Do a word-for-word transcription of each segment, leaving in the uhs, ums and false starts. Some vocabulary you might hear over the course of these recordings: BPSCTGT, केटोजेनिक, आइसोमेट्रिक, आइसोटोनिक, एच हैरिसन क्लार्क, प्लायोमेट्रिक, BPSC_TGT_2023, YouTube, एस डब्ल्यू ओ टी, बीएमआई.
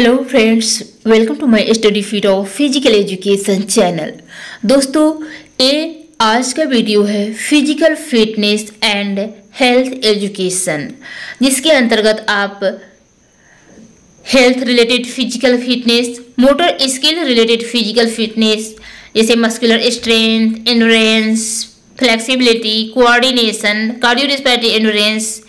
Hello friends, welcome to my study feed of physical education channel. दोस्तों, ये आज का वीडियो है physical fitness and health education, जिसके अंतर्गत आप health related physical fitness, motor skill related physical fitness जैसे muscular strength, endurance, flexibility, coordination, cardiorespiratory endurance,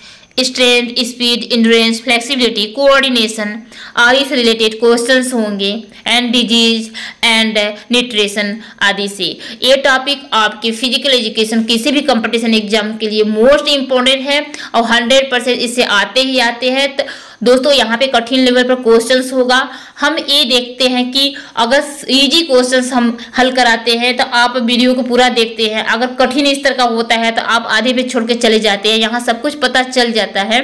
strength, speed, endurance, flexibility, coordination आदि से रिलेटेड क्वेश्चंस होंगे, एंड डिजीज एंड न्यूट्रिशन आदि से। ये टॉपिक आपके फिजिकल एजुकेशन किसी भी कंपटीशन एग्जाम के लिए मोस्ट इम्पोर्टेंट है और हंड्रेड परसेंट इससे आते ही आते हैं। तो दोस्तों, यहाँ पे कठिन लेवल पर क्वेश्चंस होगा। हम ये देखते हैं कि अगर इजी क्वेश्चंस हम हल कराते हैं तो आप वीडियो को पूरा देखते हैं, अगर कठिन स्तर का होता है तो आप आधे पे छोड़ के चले जाते हैं। यहाँ सब कुछ पता चल जाता है।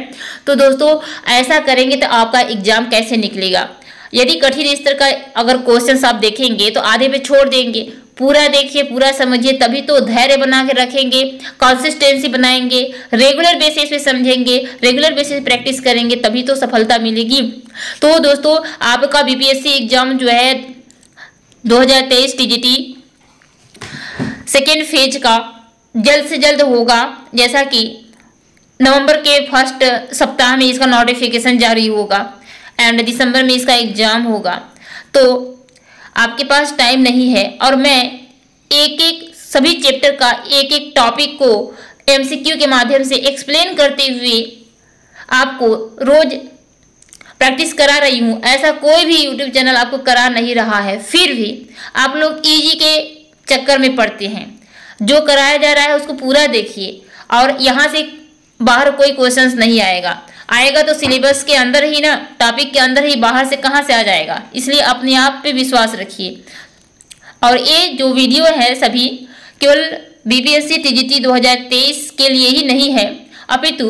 तो दोस्तों, ऐसा करेंगे तो आपका एग्जाम कैसे निकलेगा? यदि कठिन स्तर का अगर क्वेश्चंस आप देखेंगे तो आधे पे छोड़ देंगे। पूरा देखिए, पूरा समझिए, तभी तो धैर्य बना के रखेंगे, कंसिस्टेंसी बनाएंगे, रेगुलर बेसिस पे समझेंगे, रेगुलर बेसिस प्रैक्टिस करेंगे, तभी तो सफलता मिलेगी। तो दोस्तों, आपका बीपीएससी एग्जाम जो है दो हज़ार तेईस टीजीटी सेकेंड फेज का जल्द से जल्द होगा, जैसा कि नवंबर के फर्स्ट सप्ताह में इसका नोटिफिकेशन जारी होगा एंड दिसंबर में इसका एग्जाम होगा। तो आपके पास टाइम नहीं है और मैं एक एक सभी चैप्टर का एक एक टॉपिक को एमसीक्यू के माध्यम से एक्सप्लेन करते हुए आपको रोज प्रैक्टिस करा रही हूँ। ऐसा कोई भी यूट्यूब चैनल आपको करा नहीं रहा है, फिर भी आप लोग इजी के चक्कर में पड़ते हैं। जो कराया जा रहा है उसको पूरा देखिए और यहाँ से बाहर कोई क्वेश्चंस नहीं आएगा। आएगा तो सिलेबस के अंदर ही ना, टॉपिक के अंदर ही, बाहर से कहाँ से आ जाएगा? इसलिए अपने आप पे विश्वास रखिए। और ये जो वीडियो है सभी केवल बीपीएससी टीजीटी दो हज़ार तेईस के लिए ही नहीं है, अपितु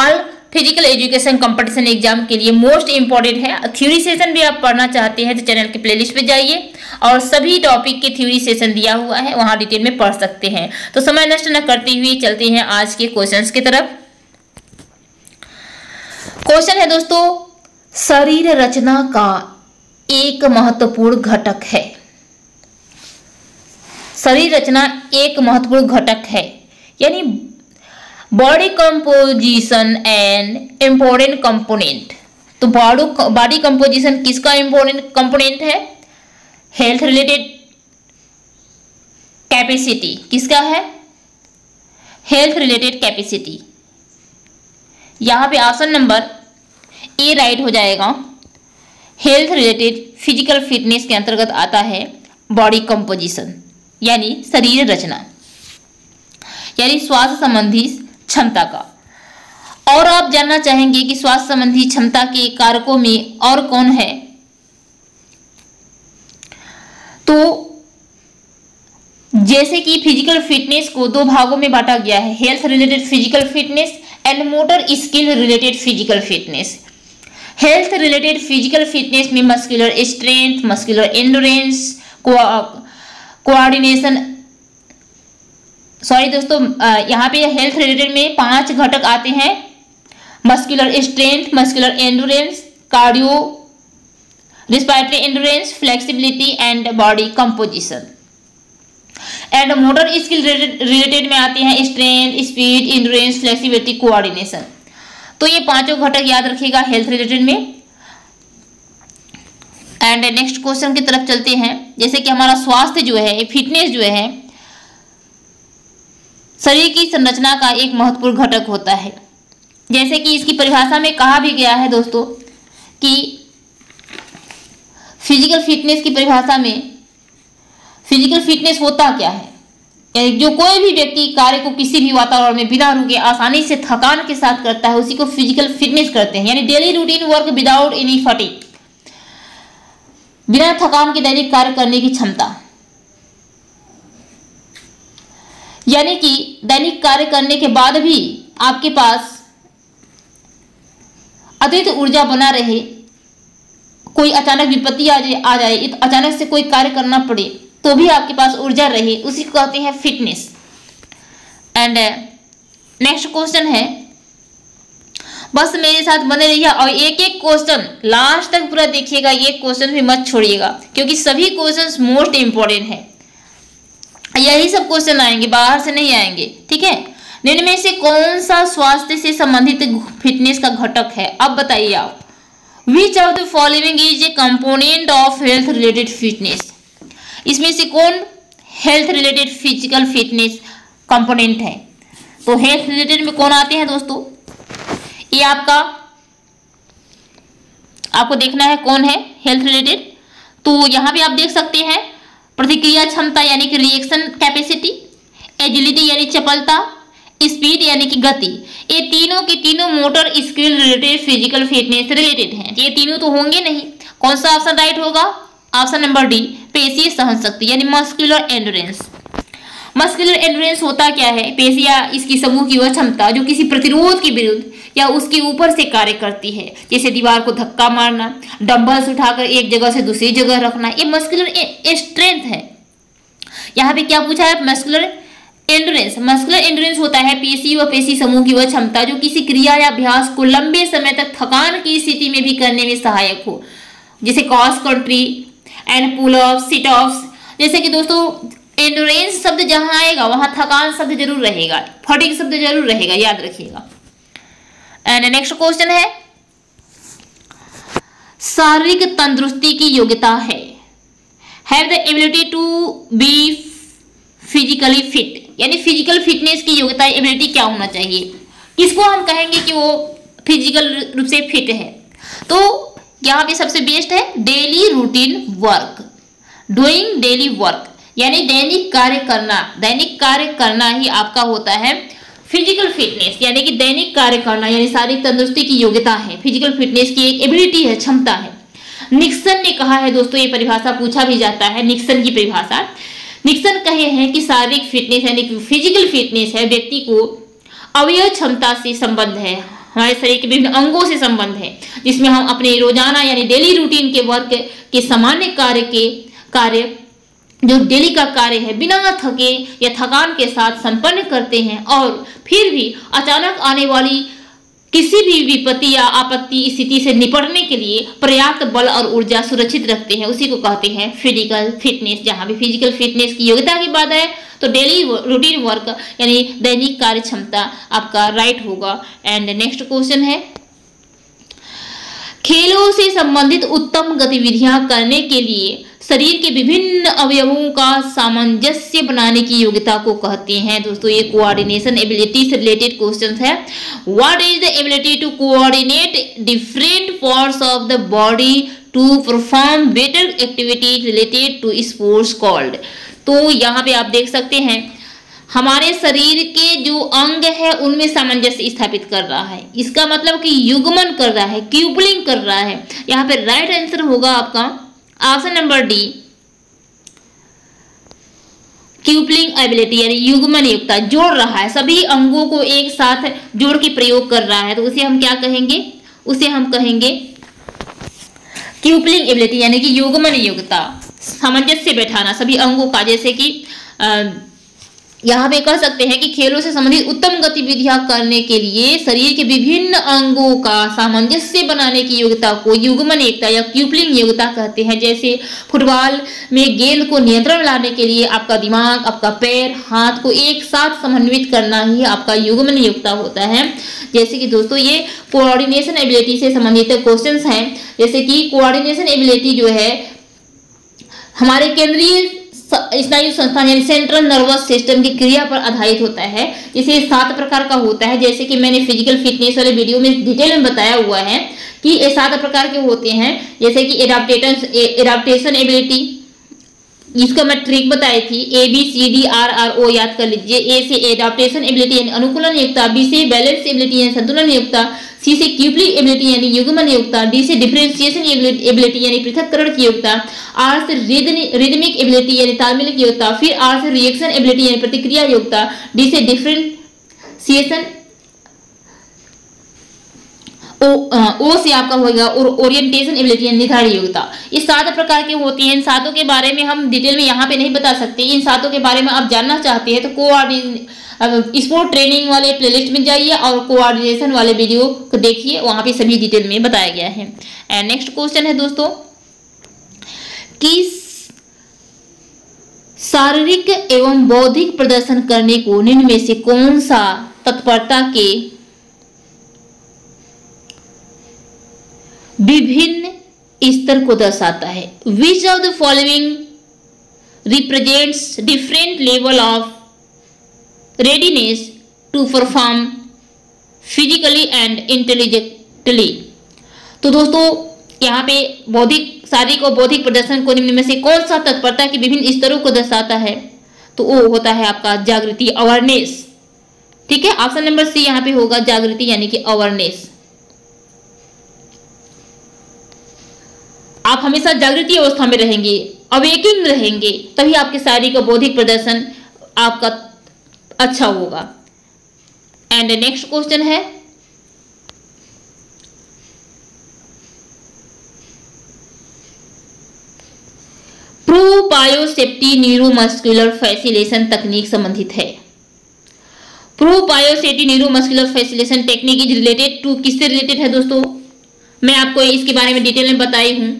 all physical education competition exam के लिए मोस्ट इम्पॉर्टेंट है। थ्योरी सेशन भी आप पढ़ना चाहते हैं तो चैनल के प्लेलिस्ट पे जाइए और सभी टॉपिक के थ्योरी सेशन दिया हुआ है, वहाँ डिटेल में पढ़ सकते हैं। तो समय नष्ट न करते हुए चलते हैं आज के क्वेश्चन की तरफ। क्वेश्चन है दोस्तों, शरीर रचना का एक महत्वपूर्ण घटक है। शरीर रचना एक महत्वपूर्ण घटक है, यानी body composition and important component. तो बॉडी बॉडी कंपोजिशन किसका इम्पोर्टेंट कंपोनेंट है? हेल्थ रिलेटेड कैपेसिटी किसका है? Health related capacity. यहाँ पे ऑप्शन नंबर ए राइट हो जाएगा। हेल्थ रिलेटेड फिजिकल फिटनेस के अंतर्गत आता है बॉडी कंपोजिशन, यानी शरीर रचना, यानी स्वास्थ्य संबंधी क्षमता का। और आप जानना चाहेंगे कि स्वास्थ्य संबंधी क्षमता के कारकों में और कौन है, तो जैसे कि फिजिकल फिटनेस को दो भागों में बांटा गया है, health related physical fitness and motor skill related physical fitness. Health related physical fitness में muscular strength, muscular endurance, coordination, sorry दोस्तों, यहाँ पे हेल्थ रिलेटेड में पांच घटक आते हैं, muscular strength, muscular endurance, cardio respiratory endurance, flexibility and body composition. And motor skill related में आते हैं strength, speed, endurance, flexibility, coordination. तो ये पांचों घटक याद रखिएगा हेल्थ रिलेटेड में। एंड नेक्स्ट क्वेश्चन की तरफ चलते हैं। जैसे कि हमारा स्वास्थ्य जो है, फिटनेस जो है, शरीर की संरचना का एक महत्वपूर्ण घटक होता है। जैसे कि इसकी परिभाषा में कहा भी गया है दोस्तों कि फिजिकल फिटनेस की परिभाषा में फिजिकल फिटनेस होता क्या है? जो कोई भी व्यक्ति कार्य को किसी भी वातावरण में बिना रुके आसानी से थकान के साथ करता है, उसी को फिजिकल फिटनेस करते हैं, यानी daily routine work without any fatigue, बिना थकान के दैनिक कार्य करने की क्षमता, यानी कि दैनिक कार्य करने के बाद भी आपके पास अतिरिक्त ऊर्जा बना रहे। कोई अचानक विपत्ति आ जाए आ जाए अचानक से कोई कार्य करना पड़े तो भी आपके पास ऊर्जा रहे, उसी को कहते हैं फिटनेस। एंड नेक्स्ट क्वेश्चन है, बस मेरे साथ बने रहिए और एक एक क्वेश्चन लास्ट तक पूरा देखिएगा, ये क्वेश्चन भी मत छोड़िएगा क्योंकि सभी क्वेश्चंस मोस्ट इम्पोर्टेंट है। यही सब क्वेश्चन आएंगे, बाहर से नहीं आएंगे, ठीक है। निम्न में से कौन सा स्वास्थ्य से संबंधित फिटनेस का घटक है? अब बताइए आप, which of the following is a component of health related fitness? इसमें से कौन health related physical fitness component है? तो हेल्थ रिलेटेड में कौन आते हैं दोस्तों, ये आपका आपको देखना है कौन है हेल्थ रिलेटेड। तो यहाँ पे आप देख सकते हैं प्रतिक्रिया क्षमता यानी कि रिएक्शन कैपेसिटी, एजिलिटी यानी चपलता, स्पीड यानी कि गति, ये तीनों के तीनों motor skill related physical fitness related हैं। ये तीनों तो होंगे नहीं, कौन सा ऑप्शन राइट होगा? ऑप्शन नंबर डी, पेशी सहन शक्ति यानी मस्कुलर एंड्योरेंस। मस्कुलर एंड्योरेंस होता क्या है? पेशी या इसकी समूह की वह क्षमता जो किसी प्रतिरोध के विरुद्ध या उसके ऊपर से कार्य करती है, जैसे दीवार को धक्का मारना, डंबल्स उठाकर एक जगह से दूसरी जगह रखना, ये मस्कुलर स्ट्रेंथ है। यहाँ पे क्या पूछा है? Muscular endurance. मस्कुलर एंड्योरेंस होता है पेशी व पेशी समूह की वह क्षमता जो किसी क्रिया या अभ्यास को लंबे समय तक थकान की स्थिति में भी करने में सहायक हो, जैसे cross country and pull of sit offs. जैसे कि दोस्तों एंड्योरेंस शब्द जहां आएगा वहां थकान शब्द जरूर रहेगा, फटीग शब्द जरूर रहेगा, याद रखिएगा। एंड नेक्स्ट क्वेश्चन है, शारीरिक तंदुरुस्ती की योग्यता है, have the ability to be physically fit यानी फिजिकल फिटनेस की योग्यता एबिलिटी क्या होना चाहिए, किसको हम कहेंगे कि वो फिजिकल रूप से फिट है? तो यहाँ पे सबसे बेस्ट है daily routine work, doing daily work यानी दैनिक कार्य करना। दैनिक कार्य करना ही आपका होता है फिजिकल फिटनेस, यानी कि दैनिक कार्य करना यानी शारीरिक तंदुरुस्ती की योग्यता है, फिजिकल फिटनेस की एक एबिलिटी है, क्षमता है। निक्सन ने कहा है दोस्तों, ये परिभाषा पूछा भी जाता है, निक्सन की परिभाषा। निक्सन कहे हैं कि शारीरिक फिटनेस यानी कि फिजिकल फिटनेस है व्यक्ति को अवयव क्षमता से संबंध है, हमारे शरीर के विभिन्न अंगों से संबंध है, जिसमें हम अपने रोजाना यानी डेली रूटीन के वर्क के सामान्य कार्य के कार्य जो डेली का कार्य है बिना थके या थकान के साथ संपन्न करते हैं और फिर भी अचानक आने वाली किसी भी विपत्ति या आपत्ति स्थिति से निपटने के लिए पर्याप्त बल और ऊर्जा सुरक्षित रखते हैं, उसी को कहते हैं फिजिकल फिटनेस। जहाँ भी फिजिकल फिटनेस की योग्यता की बात है तो डेली रूटीन वर्क यानी दैनिक कार्य क्षमता आपका राइट होगा। एंड नेक्स्ट क्वेश्चन है, खेलों से संबंधित उत्तम गतिविधियां करने के लिए शरीर के विभिन्न अवयवों का सामंजस्य बनाने की योग्यता को कहते हैं दोस्तों, ये कोऑर्डिनेशन एबिलिटी से रिलेटेड क्वेश्चन है। What is the ability to coordinate different parts of the body to perform better activities related to sports called? तो यहाँ पे आप देख सकते हैं हमारे शरीर के जो अंग है उनमें सामंजस्य स्थापित कर रहा है, इसका मतलब कि युग्मन कर रहा है, क्यूपलिंग कर रहा है। यहाँ पे राइट आंसर होगा आपका option number D, coupling ability यानी युग्मन योग्यता, जोड़ रहा है, सभी अंगों को एक साथ जोड़ के प्रयोग कर रहा है, तो उसे हम क्या कहेंगे? उसे हम कहेंगे क्यूपलिंग एबिलिटी यानी कि युग्मन योग्यता, सामंजस्य बैठाना सभी अंगों का। जैसे कि यहाँ पे कह सकते हैं कि खेलों से संबंधित उत्तम गतिविधियां करने के लिए शरीर के विभिन्न अंगों का सामंजस्य बनाने की योग्यता को युग्मन एकता या क्यूपलिंग योग्यता कहते हैं। जैसे फुटबॉल में गेंद को नियंत्रण लाने के लिए आपका दिमाग, आपका पैर, हाथ को एक साथ समन्वित करना ही आपका युग्मन योग्यता होता है। जैसे कि दोस्तों ये कोऑर्डिनेशन एबिलिटी से संबंधित क्वेश्चन हैं। जैसे कि कोऑर्डिनेशन एबिलिटी जो है हमारे केंद्रीय स्नायु संस्थान यानी सेंट्रल नर्वस सिस्टम की क्रिया पर आधारित होता है, जिसे सात प्रकार का होता है। जैसे कि मैंने फिजिकल फिटनेस वाले वीडियो में डिटेल में बताया हुआ है कि ये सात प्रकार के होते हैं। जैसे कि एडाप्टेशन एडाप्टेशन एबिलिटी, इसका मैं ट्रिक बताई थी, A B C D R R O याद कर लीजिए। ए से एडाप्टेशन एबिलिटी यानी अनुकूलन योग्यता, बी से बैलेंस एबिलिटी यानी संतुलन योग्यता, सी से क्यूपलिंग एबिलिटी यानी युग्मन योग्यता, डी से डिफरेंशिएशन एबिलिटी यानी पृथक्करण की योग्यता, आर से रिदमिक एबिलिटी यानी तालमेल की योग्यता, फिर आर से रिएक्शन एबिलिटी यानी प्रतिक्रिया योग्यता, डी से डिफरेंशिएशन, ओ, ओ से आपका होगा और ओरिएंटेशन एबिलिटी यानी निर्धारण योग्यता। ये सात प्रकार के होते हैं। इन सातों के बारे में हम डिटेल में यहाँ पे नहीं बता सकते, इन सातों के बारे में आप जानना चाहते हैं तो कोऑर्डिनेशन अब स्पोर्ट ट्रेनिंग वाले प्लेलिस्ट में जाइए और कोऑर्डिनेशन वाले वीडियो को देखिए, वहाँ पे सभी डिटेल में बताया गया है। एंड नेक्स्ट क्वेश्चन है दोस्तों कि शारीरिक एवं बौद्धिक प्रदर्शन करने को निम्न में से कौन सा तत्परता के विभिन्न स्तर को दर्शाता है? Which of the following represents different level of readiness to perform physically and intellectually। तो दोस्तों यहाँ पे बौद्धिक शारीरिक और बौद्धिक प्रदर्शन को निम्न में से कौन सा तत्परता के विभिन्न स्तरों को दर्शाता है? तो वो होता है आपका जागृति, अवेयरनेस। ठीक है, ऑप्शन नंबर सी यहाँ पे होगा जागृति यानी कि अवेयरनेस। आप हमेशा जागृति अवस्था में रहेंगे, अवेकिंग रहेंगे, तभी आपके शारीरिक और बौद्धिक प्रदर्शन आपका अच्छा होगा। एंड नेक्स्ट क्वेश्चन है प्रो बायोसेफ्टी न्यूरोमस्कुलर फैसिलेशन तकनीक संबंधित है। Pro biosafety neuromuscular facilitation technique is related to, किससे रिलेटेड है दोस्तों? मैं आपको इसके बारे में डिटेल में बताई हूँ।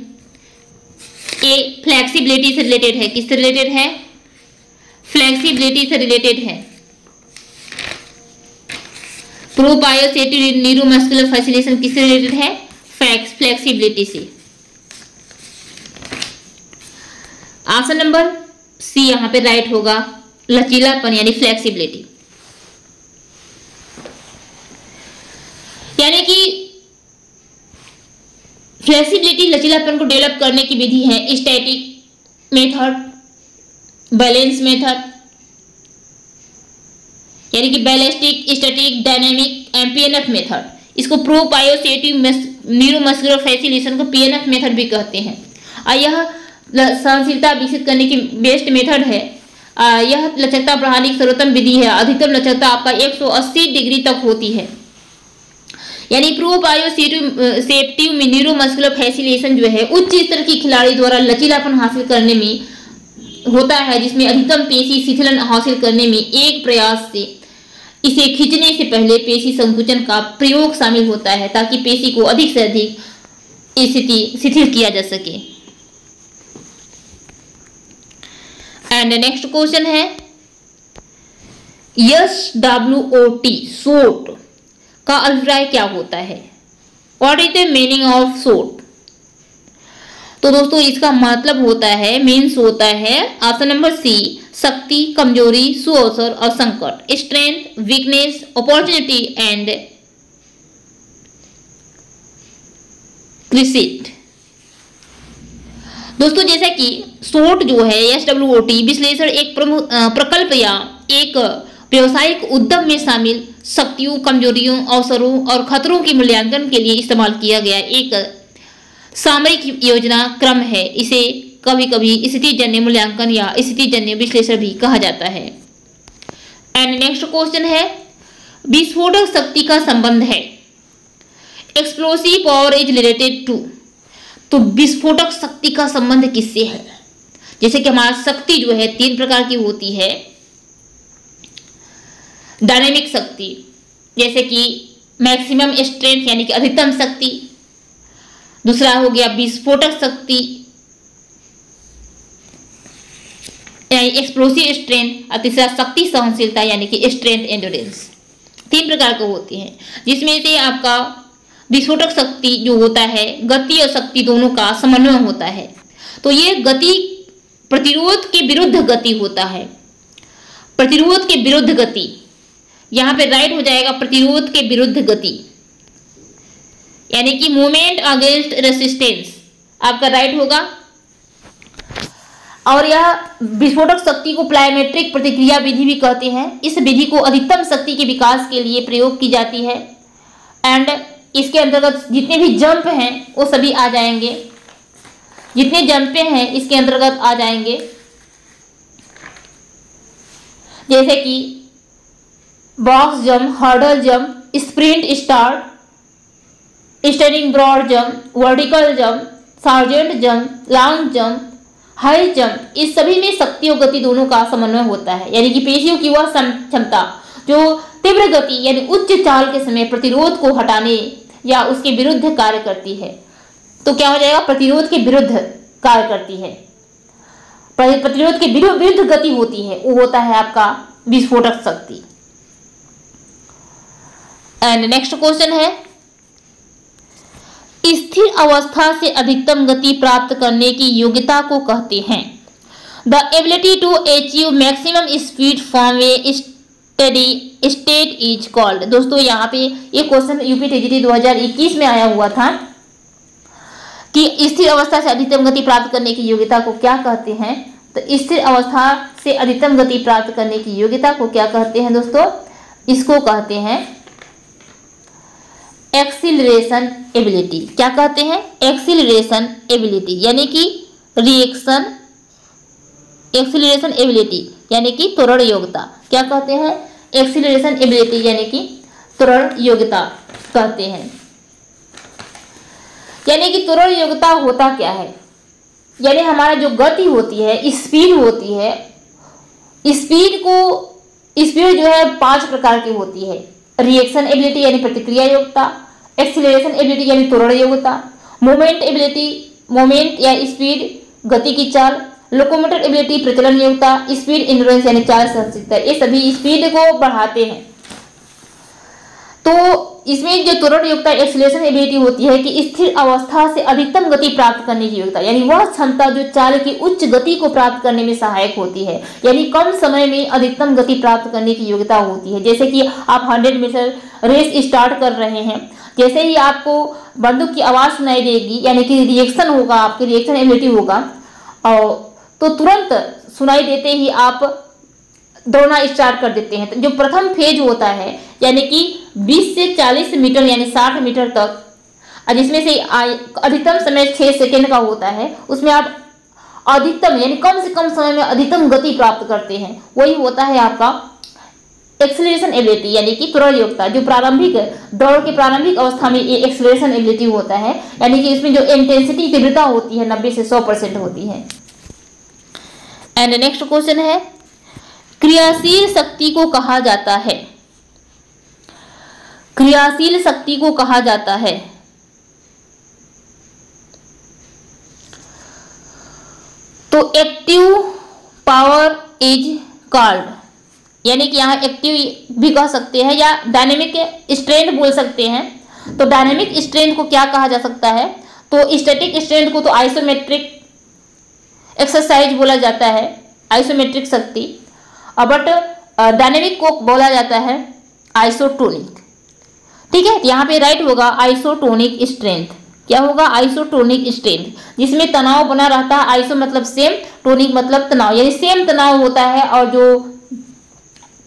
ए फ्लेक्सिबिलिटी से रिलेटेड है, किससे रिलेटेड है? फ्लेक्सिबिलिटी से रिलेटेड है। प्रोबायोसेफ्टी न्यूरोमस्कुलर फैसिलेशन किससे रिलेटेड है? फ्लेक्सिबिलिटी से। ऑप्शन नंबर सी यहां पे राइट होगा, लचीलापन यानी फ्लेक्सिबिलिटी। यानी कि फ्लेक्सिबिलिटी लचीलापन को डेवलप करने की विधि है स्टैटिक मेथड, बैलेंस मेथड यानी कि ballistic, static, dynamic and PNF method. इसको प्रोबायोसेटिव न्यूरोमस्कुलर फैसिलेशन को पीएनएफ मेथड भी कहते हैं और यह सहनशीलता विकसित करने की बेस्ट मेथड है। यह लचकता बढ़ाने की सर्वोत्तम विधि है। अधिकतम लचकता आपका एक सौ अस्सी डिग्री तक होती है। यानी प्रोबायोसेप्टिव में न्यूरोमस्कुलर फैसिलेशन जो है उच्च स्तर के खिलाड़ी द्वारा लचीलापन हासिल करने में होता है, जिसमें अधिकतम पेशी शिथिलन हासिल करने में एक प्रयास से इसे खींचने से पहले पेशी संकुचन का प्रयोग शामिल होता है ताकि पेशी को अधिक से अधिक स्थिति शिथिल किया जा सके। एंड नेक्स्ट क्वेश्चन है S W O T short का अभिप्राय क्या होता है? What is the meaning of short? तो दोस्तों इसका मतलब होता है, मीन्स होता है ऑप्शन नंबर सी शक्ति, कमजोरी, सुअवसर और संकट, strength, weakness, opportunity and crisis. दोस्तों जैसा कि शॉर्ट जो है एस डब्ल्यू ओ टी विश्लेषण एक प्रमुख प्रकल्प या एक व्यावसायिक उद्यम में शामिल शक्तियों, कमजोरियों, अवसरों और खतरों के मूल्यांकन के लिए इस्तेमाल किया गया एक सामरिक योजना क्रम है। इसे कभी कभी स्थितिजन्य मूल्यांकन या स्थितिजन्य विश्लेषण भी कहा जाता है। एंड नेक्स्ट क्वेश्चन है विस्फोटक शक्ति का संबंध है, explosive power is related to. तो विस्फोटक शक्ति का संबंध किससे है? जैसे कि हमारा शक्ति जो है तीन प्रकार की होती है। डायनेमिक शक्ति जैसे कि मैक्सिमम स्ट्रेंथ यानी कि अधिकतम शक्ति, दूसरा हो गया विस्फोटक शक्ति यानी एक्सप्लोसिव स्ट्रेंथ और तीसरा शक्ति सहनशीलता यानी कि स्ट्रेंथ एंड्योरेंस। तीन प्रकार के होती हैं जिसमें से आपका विस्फोटक शक्ति जो होता है गति और शक्ति दोनों का समन्वय होता है। तो ये गति प्रतिरोध के विरुद्ध गति होता है, प्रतिरोध के विरुद्ध गति। यहाँ पे राइट हो जाएगा प्रतिरोध के विरुद्ध गति यानी कि मूवमेंट अगेंस्ट रेसिस्टेंस आपका राइट होगा। और यह विस्फोटक शक्ति को प्लायोमेट्रिक प्रतिक्रिया विधि भी कहते हैं। इस विधि को अधिकतम शक्ति के विकास के लिए प्रयोग की जाती है एंड इसके अंतर्गत जितने भी जंप हैं वो सभी आ जाएंगे, जितने जंपे हैं इसके अंतर्गत आ जाएंगे। जैसे कि box jump, hurdle jump, sprint start, standing broad jump, vertical jump, Sargent jump, long jump, high jump, इस सभी में शक्ति और गति दोनों का समन्वय होता है। यानी कि पेशियों की वह क्षमता जो तीव्र गति यानी उच्च चाल के समय प्रतिरोध को हटाने या उसके विरुद्ध कार्य करती है, तो क्या हो जाएगा, प्रतिरोध के विरुद्ध कार्य करती है, प्रतिरोध के विरुद्ध गति होती है, वो होता है आपका विस्फोटक शक्ति। एंड नेक्स्ट क्वेश्चन है, स्थिर अवस्था से अधिकतम गति प्राप्त करने की योग्यता को कहते हैं। The ability to achieve maximum speed from a study state is called. दोस्तों यहाँ पे ये क्वेश्चन यूपीटीजीटी दो हज़ार इक्कीस में आया हुआ था कि स्थिर अवस्था से अधिकतम गति प्राप्त करने की योग्यता को क्या कहते हैं। तो स्थिर अवस्था से अधिकतम गति प्राप्त करने की योग्यता को क्या कहते हैं दोस्तों, इसको कहते हैं एक्सीलरेशन एबिलिटी। क्या कहते हैं, एक्सीलरेशन एबिलिटी, यानी कि रिएक्शन एक्सीलरेशन एबिलिटी यानी कि त्वरण योग्यता। क्या कहते हैं, एक्सीलरेशन एबिलिटी यानी कि त्वरण योग्यता कहते हैं। यानी कि त्वरण योग्यता होता क्या है, यानी हमारा जो गति होती है, स्पीड होती है, स्पीड को स्पीड जो है पांच प्रकार की होती है। रिएक्शन एबिलिटी यानी प्रतिक्रिया योग्यता, एक्सीलरेशन एबिलिटी यानी त्वरण योग्यता, मोमेंट एबिलिटी मोमेंट या स्पीड गति की चाल, लोकोमोटर एबिलिटी प्रचलन योग्यता, स्पीड इंड्योरेंस यानी चाल सहनशीलता। ये सभी स्पीड को बढ़ाते हैं। तो इसमें जो त्वरण योग्यता एक्सीलरेशन एबिलिटी होती है कि स्थिर अवस्था से अधिकतम गति प्राप्त करने की योग्यता, यानी वह क्षमता जो चाल की उच्च गति को प्राप्त करने में सहायक होती है, यानी कम समय में अधिकतम गति प्राप्त करने की योग्यता होती है। जैसे कि आप हंड्रेड मीटर रेस स्टार्ट कर रहे हैं, जैसे ही आपको बंदूक की आवाज़ सुनाई देगी, यानी कि रिएक्शन होगा, आपकी रिएक्शन एबिलिटी होगा, और तो तुरंत सुनाई देते ही आप दौड़ना स्टार्ट कर देते हैं। तो जो प्रथम फेज होता है यानी कि बीस से चालीस मीटर यानी साठ मीटर तक, जिसमें से अधिकतम समय छह सेकेंड का होता है, उसमें आप अधिकतम यानी कम से कम समय में अधिकतम गति प्राप्त करते हैं, वही होता है आपका एक्सीलरेशन एबिलिटी यानी कि त्वरण योग्यता। जो प्रारंभिक दौड़ के प्रारंभिक अवस्था में ये एक्सीलरेशन एबिलिटी होता है, यानी कि इसमें जो इंटेंसिटी तीव्रता होती है नब्बे से सौ परसेंट होती है। एंड नेक्स्ट क्वेश्चन है, क्रियाशील शक्ति को कहा जाता है क्रियाशील शक्ति को कहा जाता है तो एक्टिव पावर इज कॉल्ड, यानी कि यहाँ एक्टिव भी कह सकते हैं या डायनेमिक स्ट्रेंथ बोल सकते हैं। तो डायनेमिक स्ट्रेंथ को क्या कहा जा सकता है, तो स्टैटिक स्ट्रेंथ को तो आइसोमेट्रिक एक्सरसाइज बोला जाता है, आइसोमेट्रिक शक्ति, बट डायनेमिक को बोला जाता है आइसोटोनिक। ठीक है, यहाँ पे राइट होगा आइसोटोनिक स्ट्रेंथ। क्या होगा, आइसोटोनिक स्ट्रेंथ, जिसमें तनाव बना रहता है। आइसो मतलब सेम, टोनिक मतलब तनाव, यानी सेम तनाव होता है और जो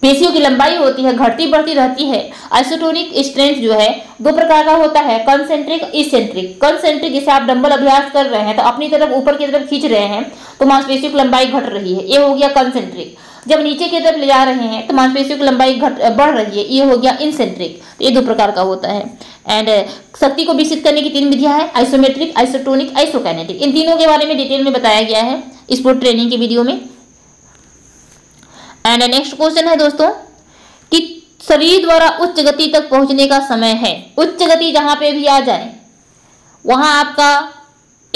पेशियों की लंबाई होती है घटती बढ़ती रहती है। आइसोटोनिक स्ट्रेंथ जो है दो प्रकार का होता है, कंसेंट्रिक इसेंट्रिक। कंसेंट्रिक जैसे आप डंबल अभ्यास कर रहे हैं तो अपनी तरफ ऊपर की तरफ खींच रहे हैं तो मांसपेशियों की लंबाई घट रही है, ये हो गया कंसेंट्रिक। जब नीचे की तरफ ले जा रहे हैं तो मांसपेशियों की लंबाई घट बढ़ रही है, ये हो गया इनसेंट्रिक। तो ये दो प्रकार का होता है। एंड शक्ति को विकसित करने की तीन विधियाँ हैं, आइसोमेट्रिक, आइसोटोनिक, आइसोकाइनेटिक। इन तीनों के बारे में डिटेल में बताया गया है स्पोर्ट ट्रेनिंग के वीडियो में। एंड नेक्स्ट क्वेश्चन है दोस्तों कि शरीर द्वारा उच्च गति तक पहुंचने का समय है। उच्च गति जहां पे भी आ जाए वहां आपका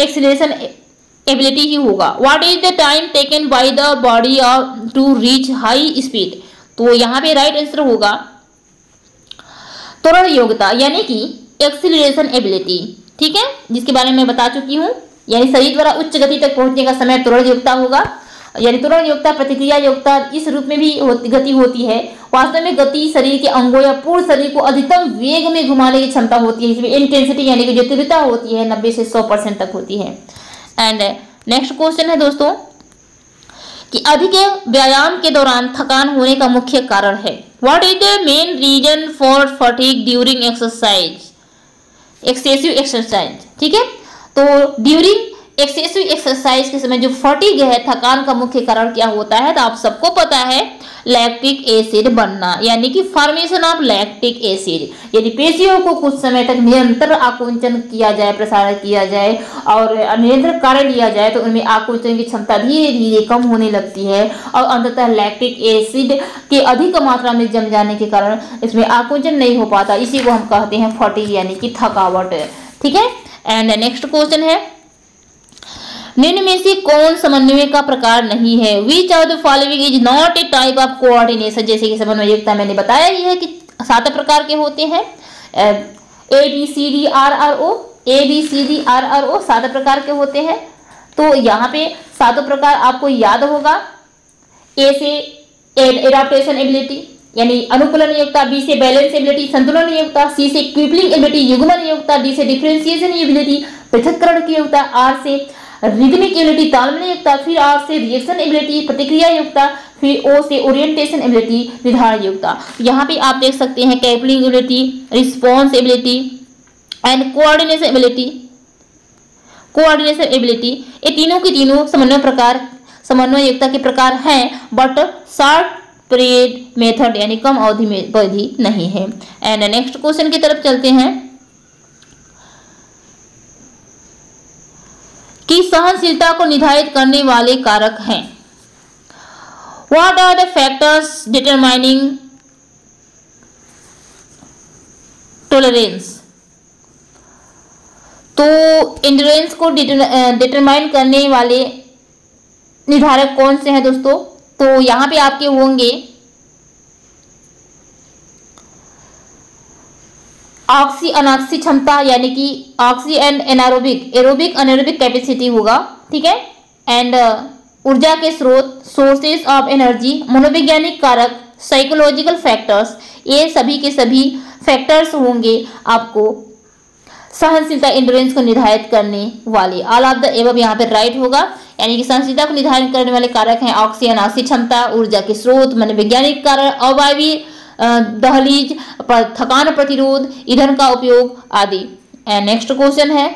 एक्सीलरेशन एबिलिटी ही होगा। What is the time taken by the body to reach high speed, तो यहां पे राइट आंसर होगा त्वरण योग्यता यानी कि एक्सीलरेशन एबिलिटी। ठीक है, जिसके बारे में बता चुकी हूँ, यानी शरीर द्वारा उच्च गति तक पहुंचने का समय त्वरण योग्यता होगा। यानी त्वरण योग्यता प्रतिक्रिया योग्यता इस रूप में भी होती, गति होती है। वास्तव में गति शरीर के अंगों या पूर्ण शरीर को अधिकतम वेग में घुमाने की क्षमता होती है। इसमें इंटेंसिटी यानी कि जो तीव्रता होती है नब्बे से सौ परसेंट तक होती है। एंड नेक्स्ट क्वेश्चन है दोस्तों कि अधिक व्यायाम के दौरान थकान होने का मुख्य कारण है। What is the main reason for fatigue during exercise, excessive exercise. ठीक है, तो ड्यूरिंग एक्सेसिव एक्सरसाइज के समय जो फटीग है, थकान का मुख्य कारण क्या होता है, तो आप सबको पता है लैक्टिक एसिड बनना, यानी कि फॉर्मेशन ऑफ लैक्टिक एसिड। यदि पेशियों को कुछ समय तक निरंतर आकुंचन किया जाए, प्रसारण किया जाए और निरंतर कार्य लिया जाए तो उनमें आकुंचन की क्षमता धीरे धीरे कम होने लगती है और अंततः लैक्टिक एसिड के अधिक मात्रा में जम जाने के कारण इसमें आकुंचन नहीं हो पाता। इसी को हम कहते हैं फटीग, यानी कि थकावट। ठीक है, एंड नेक्स्ट क्वेश्चन है, निम्न में से कौन समन्वय का प्रकार नहीं है? Which of the following is not a type of coordination. जैसे कि समन्वयकता मैंने बताया ही है कि सात प्रकार के होते हैं, A B C D R R O, A B C D R R O सात प्रकार के होते हैं। तो यहाँ पे सातों प्रकार आपको याद होगा। ए से एडाप्टेशन एबिलिटी यानी अनुकूलन योग्यता, बी से बैलेंस एबिलिटी संतुलन योग्यता, सी से क्विपलिंग एबिलिटी युग्मन योग्यता, डी से डिफरेंशिएशन एबिलिटी पृथक्करण की योग्यता, आर से रिदमिक एबिलिटी तालमेल योग्यता, फिर आर से रिएक्शन एबिलिटी प्रतिक्रिया योग्यता, फिर ओ से ओरिएंटेशन एबिलिटी निर्धारण योग्यता। यहाँ पे आप देख सकते हैं coupling ability, response ability and coordination ability. Coordination ability ये तीनों की तीनों समन्वय प्रकार समन्वय योग्यता के प्रकार हैं, बट शॉर्ट पीरियड मेथड यानी कम अवधि में अवधि नहीं है। एंड नेक्स्ट क्वेश्चन की तरफ चलते हैं कि सहनशीलता को निर्धारित करने वाले कारक हैं। What are the factors determining tolerance. तो एंड्योरेंस को डिटरमाइन करने वाले निर्धारक कौन से हैं दोस्तों? तो यहाँ पे आपके होंगे ऑक्सी अनाक्सिक क्षमता यानी कि oxy and anaerobic, aerobic anaerobic capacity होगा। ठीक है, एंड ऊर्जा के स्रोत, सोर्सेस ऑफ एनर्जी, मनोवैज्ञानिक कारक, साइकोलॉजिकल फैक्टर्स, ये सभी के सभी फैक्टर्स होंगे आपको सहनशीलता एंड्योरेंस को निर्धारित करने वाले। ऑल ऑफ द एबव यहाँ पे राइट होगा, यानी कि सहनशीलता को निर्धारित करने वाले कारक हैं ऑक्सी अनाक्सिक क्षमता, ऊर्जा के स्रोत, मनोवैज्ञानिक कारक, अवायवीय दहलीज, थकान प्रतिरोध, ईंधन का उपयोग आदि। एंड नेक्स्ट क्वेश्चन है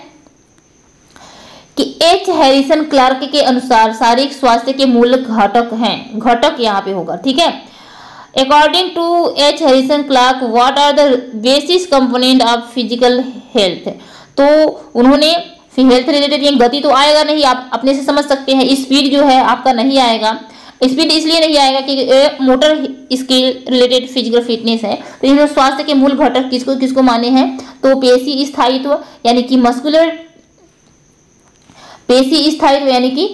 कि एच हैरिसन क्लार्क के अनुसार शारीरिक स्वास्थ्य के मूल घटक हैं। घटक यहाँ पे होगा। ठीक है, according to एच हैरिसन क्लार्क what are the basis component of physical health. तो उन्होंने हेल्थ रिलेटेड, गति तो आएगा नहीं, आप अपने से समझ सकते हैं, स्पीड जो है आपका नहीं आएगा। स्पीड इसलिए नहीं आएगा क्योंकि motor skill related physical fitness है। तो इन्होंने स्वास्थ्य के मूल घटक किसको किसको माने हैं? तो पेशी स्थायित्व यानी कि मस्कुलर, पेशी स्थायित्व यानी कि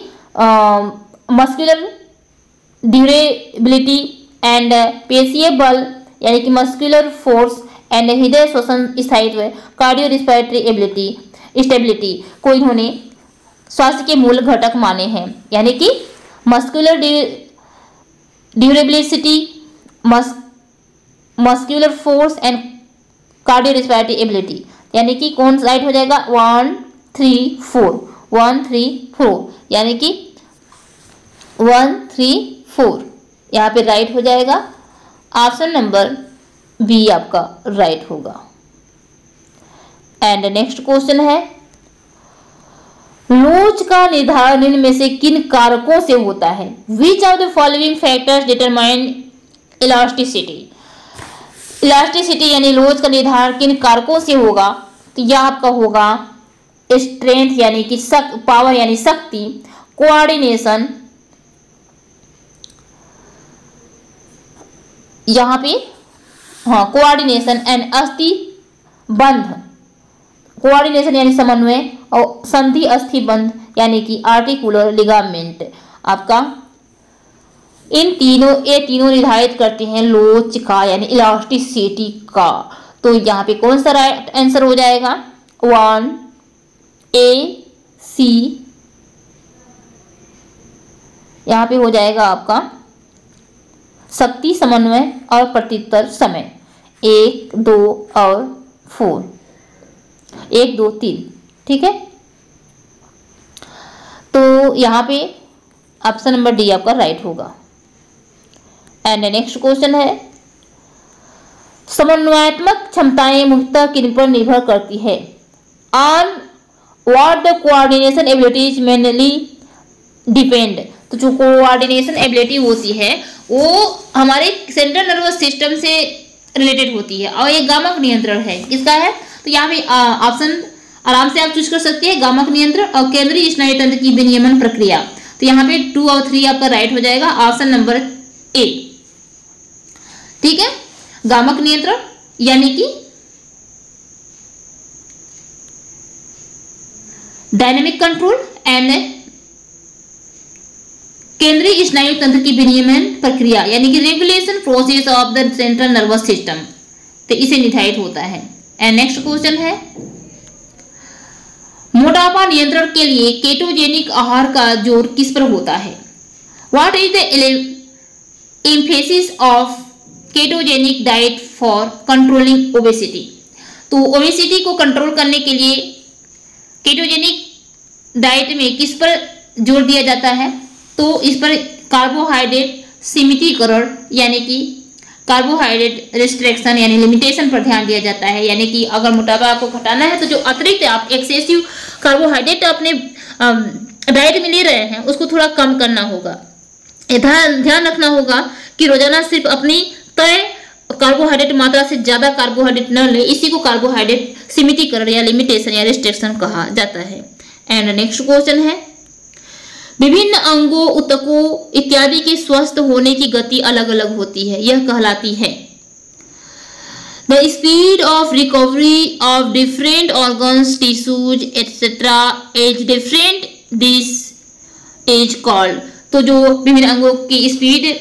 मस्कुलर ड्यूरेबिलिटी एंड पेशीय बल यानी कि मस्कुलर फोर्स एंड हृदय श्वसन स्थायित्व, कार्डियो रेस्पिरेटरी एबिलिटी स्टेबिलिटी को इन्होंने स्वास्थ्य के मूल घटक माने हैं, यानी कि muscular durability, muscular force and cardio respiratory ability, यानी कि कौन राइट हो जाएगा? One three four, one three four यानी कि वन थ्री फोर यहाँ पे राइट हो जाएगा। ऑप्शन नंबर बी आपका राइट होगा। एंड नेक्स्ट क्वेश्चन है, लोच का निर्धारण इनमें से किन कारकों से होता है? Which of the following factors determine elasticity. Elasticity यानी लोच का निर्धारण किन कारकों से होगा? तो यह आपका होगा स्ट्रेंथ यानी कि शक, पावर यानी शक्ति, कोऑर्डिनेशन, यहाँ पे हाँ कोऑर्डिनेशन एंड अस्थि बंध, कोऑर्डिनेशन यानी समन्वय और संधि अस्थि बंध यानी कि आर्टिकुलर लिगामेंट आपका। इन तीनों ये तीनों निर्धारित करते हैं लोच का यानी इलास्टिसिटी का। तो यहाँ पे कौन सा राइट आंसर हो जाएगा? वन ए सी यहाँ पे हो जाएगा आपका शक्ति समन्वय और प्रत्युत्तर समय, एक दो और फोर, एक दो तीन। ठीक है, तो यहाँ पे ऑप्शन नंबर डी आपका राइट होगा। एंड नेक्स्ट क्वेश्चन है, समन्वयात्मक क्षमताएं मुख्यतः किन पर निर्भर करती है? On what the coordination ability is mainly depend. तो जो कोऑर्डिनेशन एबिलिटी होती है वो हमारे सेंट्रल नर्वस सिस्टम से रिलेटेड होती है और ये गामक नियंत्रण है, इसका है। तो यहाँ पे ऑप्शन आराम से आप चूज कर सकते हैं, गामक नियंत्रण और केंद्रीय स्नायुतंत्र की विनियमन प्रक्रिया। तो यहाँ पे टू और थ्री आपका राइट हो जाएगा, ऑप्शन नंबर ए। ठीक है, गामक नियंत्रण यानी कि डायनेमिक कंट्रोल एंड केंद्रीय स्नायु तंत्र की विनियमन प्रक्रिया यानी कि regulation process of the central nervous system, तो इसे निर्धारित होता है। एंड नेक्स्ट क्वेश्चन है, मोटापा नियंत्रण के लिए केटोजेनिक आहार का जोर किस पर होता है। What is the emphasis of केटोजेनिक diet for controlling obesity. तो ओबेसिटी को कंट्रोल करने के लिए केटोजेनिक डाइट में किस पर जोर दिया जाता है। तो इस पर कार्बोहाइड्रेट सीमितीकरण यानी कि कार्बोहाइड्रेट रिस्ट्रिक्शन यानी लिमिटेशन पर ध्यान दिया जाता है। यानी कि अगर मोटापा आपको घटाना है तो जो अतिरिक्त आप एक्सेसिव कार्बोहाइड्रेट अपने डाइट में ले रहे हैं उसको थोड़ा कम करना होगा। ध्यान ध्यान रखना होगा कि रोजाना सिर्फ अपनी तय कार्बोहाइड्रेट मात्रा से ज़्यादा कार्बोहाइड्रेट न ले, इसी को कार्बोहाइड्रेट सीमितीकरण या लिमिटेशन या रिस्ट्रिक्शन कहा जाता है। एंड नेक्स्ट क्वेश्चन है, विभिन्न अंगों ऊतकों इत्यादि के स्वस्थ होने की गति अलग अलग होती है, यह कहलाती है। The speed of recovery of different organs tissues etcetera is different, this is called. तो जो विभिन्न अंगों की स्पीड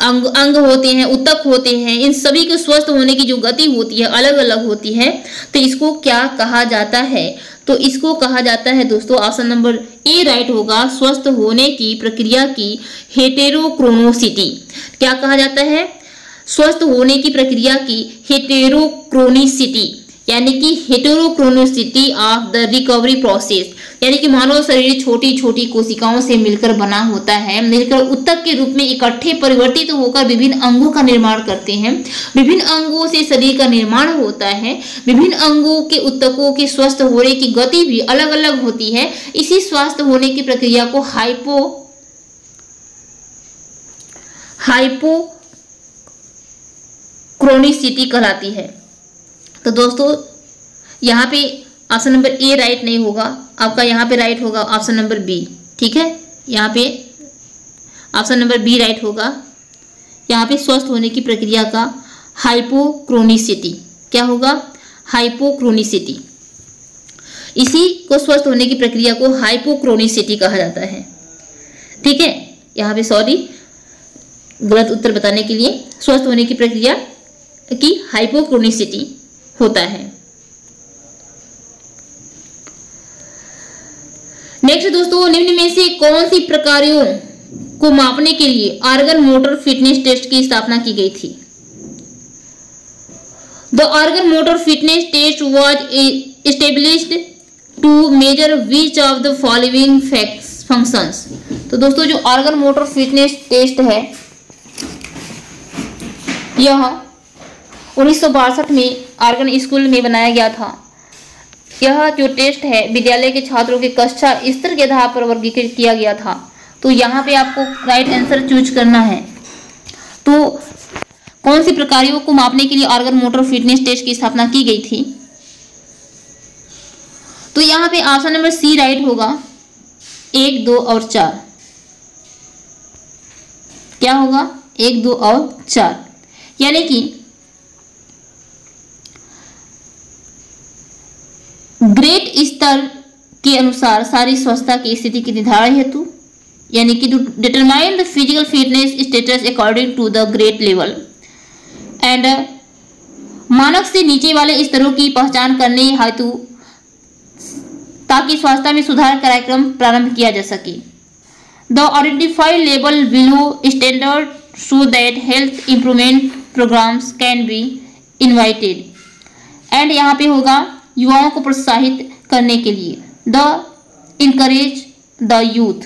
अंग अंग होते हैं, ऊतक होते हैं, इन सभी के स्वस्थ होने की जो गति होती है अलग अलग होती है, तो इसको क्या कहा जाता है। तो इसको कहा जाता है दोस्तों, ऑप्शन नंबर ए राइट होगा, स्वस्थ होने की प्रक्रिया की हेटेरोक्रोनोसिटी। क्या कहा जाता है, स्वस्थ होने की प्रक्रिया की हेटेरोक्रोनिसिटी यानी कि heterochronicity of the recovery process. यानी कि मानव शरीर छोटी छोटी कोशिकाओं से मिलकर बना होता है, मिलकर ऊतक के रूप में इकट्ठे परिवर्तित तो होकर विभिन्न अंगों का निर्माण करते हैं। विभिन्न अंगों से शरीर का निर्माण होता है। विभिन्न अंगों के ऊतकों के स्वस्थ होने की गति भी अलग अलग होती है। इसी स्वस्थ होने की प्रक्रिया को हाइपो हाइपोक्रोनिसिटी कहलाती है। तो दोस्तों यहाँ पे ऑप्शन नंबर ए राइट नहीं होगा, आपका यहाँ पे राइट होगा ऑप्शन नंबर बी। ठीक है, यहाँ पे ऑप्शन नंबर बी राइट होगा, यहाँ पे स्वस्थ होने की प्रक्रिया का हाइपोक्रोनिसिटी, क्या होगा, हाइपोक्रोनिसिटी। इसी को स्वस्थ होने की प्रक्रिया को हाइपोक्रोनिसिटी कहा जाता है। ठीक है, यहाँ पे सॉरी गलत उत्तर बताने के लिए, स्वस्थ होने की प्रक्रिया की हाइपोक्रोनिसिटी होता है। नेक्स्ट दोस्तों, निम्न में से कौन सी प्रकारों को मापने के लिए ऑर्गन मोटर फिटनेस टेस्ट की स्थापना की गई थी। The organ motor fitness test was established to measure which of the following functions. तो दोस्तों जो ऑर्गन मोटर फिटनेस टेस्ट है यह उन्नीस सौ बासठ में आर्गन स्कूल में बनाया गया था। यह जो टेस्ट है विद्यालय के छात्रों के कक्षा स्तर के आधार पर वर्गीकृत किया गया था। तो यहाँ पे आपको राइट आंसर चूज करना है। तो कौन सी प्रकारों को मापने के लिए आर्गन मोटर फिटनेस टेस्ट की स्थापना की गई थी, तो यहाँ पे ऑप्शन नंबर सी राइट होगा, एक दो और चार, क्या होगा, एक दो और चार। यानी कि ग्रेड स्तर के अनुसार शारीरिक स्वास्थ्य की स्थिति के निर्धारण हेतु यानी कि to determine the physical fitness status according to the grade level and मानक से नीचे वाले स्तरों की पहचान करने हेतु ताकि स्वास्थ्य में सुधार कार्यक्रम प्रारंभ किया जा सके। The identified level below standard so that health improvement programmes can be invited and यहाँ पे होगा युवाओं को प्रोत्साहित करने के लिए, द इनकरेज द यूथ।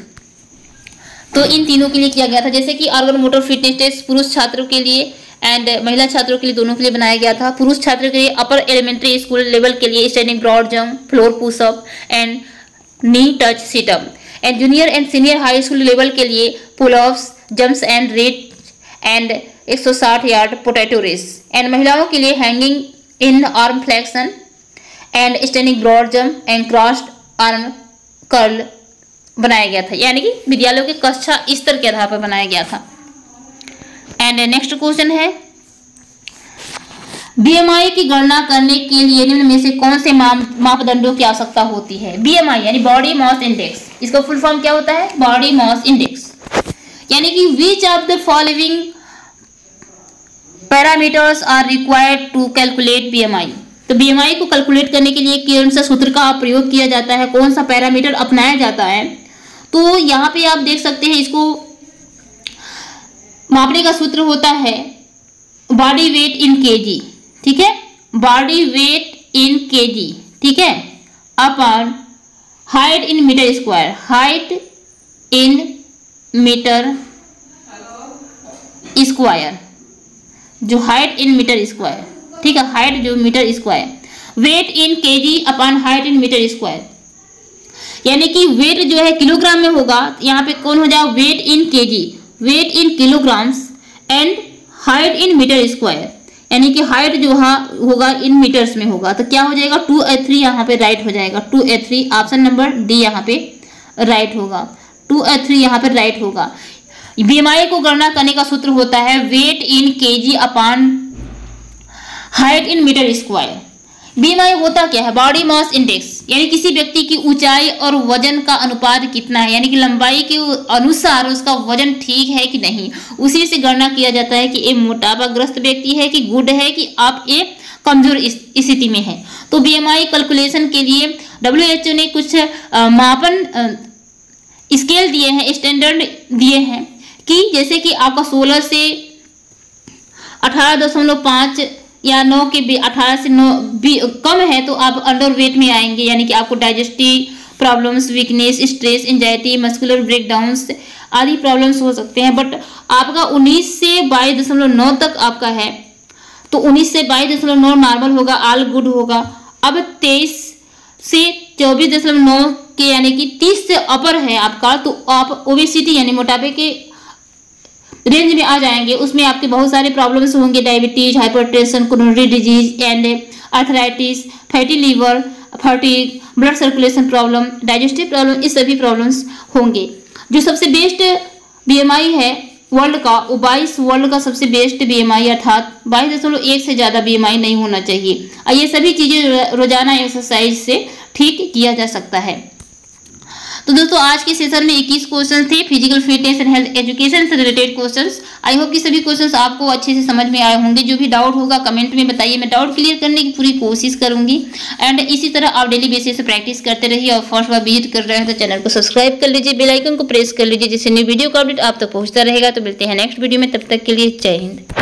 तो इन तीनों के लिए किया गया था। जैसे कि आर्गन मोटर फिटनेस टेस्ट पुरुष छात्रों के लिए एंड महिला छात्रों के लिए दोनों के लिए बनाया गया था। पुरुष छात्र के लिए अपर एलिमेंट्री स्कूल लेवल के लिए standing broad jump, floor pushup and knee touch situp, and junior and senior high school level के लिए pullups, jumps and rate and एक सौ साठ यार्ड पोटैटो रेस, एंड महिलाओं के लिए hanging in arm flexion and standing broad jump and crossed arm curl बनाया गया था, यानी कि विद्यालयों के कक्षा स्तर के आधार पर बनाया गया था। एंड नेक्स्ट क्वेश्चन है, बीएमआई की गणना करने के लिए निम्न में से कौन से मापदंडों की आवश्यकता होती है? बीएमआई यानी बॉडी मास इंडेक्स, इसका फुल फॉर्म क्या होता है? बॉडी मास इंडेक्स, यानी कि which of the following parameters are required to calculate बीएमआई। तो बीएमआई को कैलकुलेट करने के लिए कौन सा सूत्र का प्रयोग किया जाता है, कौन सा पैरामीटर अपनाया जाता है? तो यहाँ पे आप देख सकते हैं, इसको मापने का सूत्र होता है बॉडी वेट इन केजी, ठीक है, बॉडी वेट इन केजी, ठीक है, upon height in metre square, height in metre square, जो हाइट इन मीटर स्क्वायर, ठीक है, हाइट जो metre square, weight in KG upon height in metre square, यानी कि वेट जो है किलोग्राम में होगा, यहाँ पे कौन हो जाएगा? Weight in KG, weight in kilograms and height in metre square, यानी कि हाइट जो हाँ होगा इन मीटर्स में होगा। तो क्या हो जाएगा? टू ए थ्री यहाँ पे राइट हो जाएगा, two a three option number D यहाँ पे राइट होगा, टू ए थ्री यहाँ पे राइट होगा। बीएमआई को गणना करने का सूत्र होता है weight in KG upon height in metre square. बीएमआई होता क्या है? बॉडी मास इंडेक्स, यानी किसी व्यक्ति की ऊंचाई और वजन का अनुपात कितना है, यानी कि लंबाई के अनुसार उसका वजन ठीक है कि नहीं, उसी से गणना किया जाता है कि ये मोटापाग्रस्त व्यक्ति है कि गुड है कि आप ये कमजोर स्थिति में है। तो बीएमआई कैलकुलेशन के लिए डब्ल्यूएचओ ने कुछ आ, मापन आ, स्केल दिए हैं, स्टैंडर्ड दिए हैं, कि जैसे कि आपका सोलह से अठारह दशमलव पाँच या नौ के बीच, अठारह से नौ भी कम है तो आप अंडर वेट में आएंगे, यानी कि आपको digestive problems, weakness, stress, anxiety, muscular breakdowns आदि प्रॉब्लम्स हो सकते हैं। बट आपका उन्नीस से बाईस दशमलव नौ तक आपका है, तो उन्नीस से बाईस दशमलव नौ नॉर्मल होगा, ऑल गुड होगा। अब तेईस से चौबीस दशमलव नौ के, यानी कि तीस से अपर है आपका, तो आप ओबेसिटी यानी मोटापे के रेंज में आ जाएंगे, उसमें आपके बहुत सारे प्रॉब्लम्स होंगे, diabetes, hypertension, coronary disease and arthritis, fatty liver, fatigue, blood circulation problem, digestive problem, इस सभी प्रॉब्लम्स होंगे। जो सबसे बेस्ट बीएमआई है वर्ल्ड का, वो बाईस वर्ल्ड का सबसे बेस्ट बीएमआई, अर्थात बाईस दशमलव एक से ज़्यादा बीएमआई नहीं होना चाहिए, और ये सभी चीज़ें रोजाना एक्सरसाइज से ठीक किया जा सकता है। तो दोस्तों आज के सेशन में इक्कीस क्वेश्चन थे physical fitness and health education से रिलेटेड क्वेश्चंस। आई होप कि सभी क्वेश्चंस आपको अच्छे से समझ में आए होंगे। जो भी डाउट होगा कमेंट में बताइए, मैं डाउट क्लियर करने की पूरी कोशिश करूंगी। एंड इसी तरह आप डेली बेसिस से प्रैक्टिस करते रहिए, और फर्स्ट बार विजिट कर रहे हैं तो चैनल को सब्सक्राइब कर लीजिए, बेल आइकन को प्रेस कर लीजिए, जिससे न्यू वीडियो का अपडेट आप तक पहुँचता रहेगा। तो मिलते हैं नेक्स्ट वीडियो में, तब तक के लिए जय हिंद।